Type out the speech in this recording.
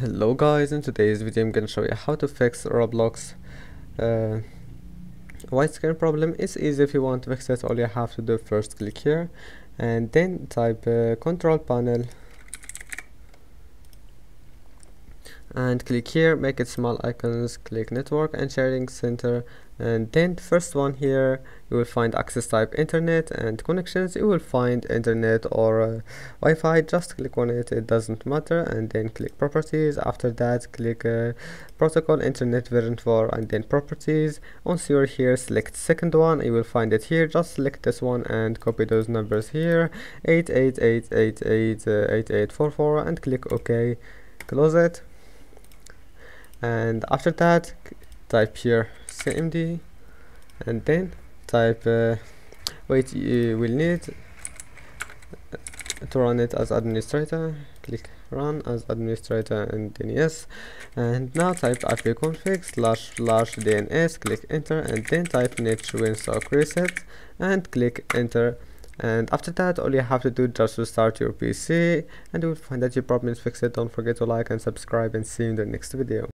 Hello guys, in today's video I'm gonna show you how to fix Roblox widescreen problem. It's easy. If you want to fix it, all you have to do first click here and then type control panel and click here, make it small icons, click network and sharing center, and then the first one here you will find access type internet and connections. You will find internet or Wi-Fi. Just click on it, it doesn't matter, and then click properties. After that click protocol internet version 4 and then properties. Once you're here select second one, you will find it here. Just select this one and copy those numbers here, 8888888844, and click OK. Close it, and after that type here cmd and then type you will need to run it as administrator. Click run as administrator and then yes, and now type ipconfig //dns, click enter, and then type net winsock reset and click enter. And after that all you have to do just restart your PC and you will find that your problem is fixed. Don't forget to like and subscribe, and see you in the next video.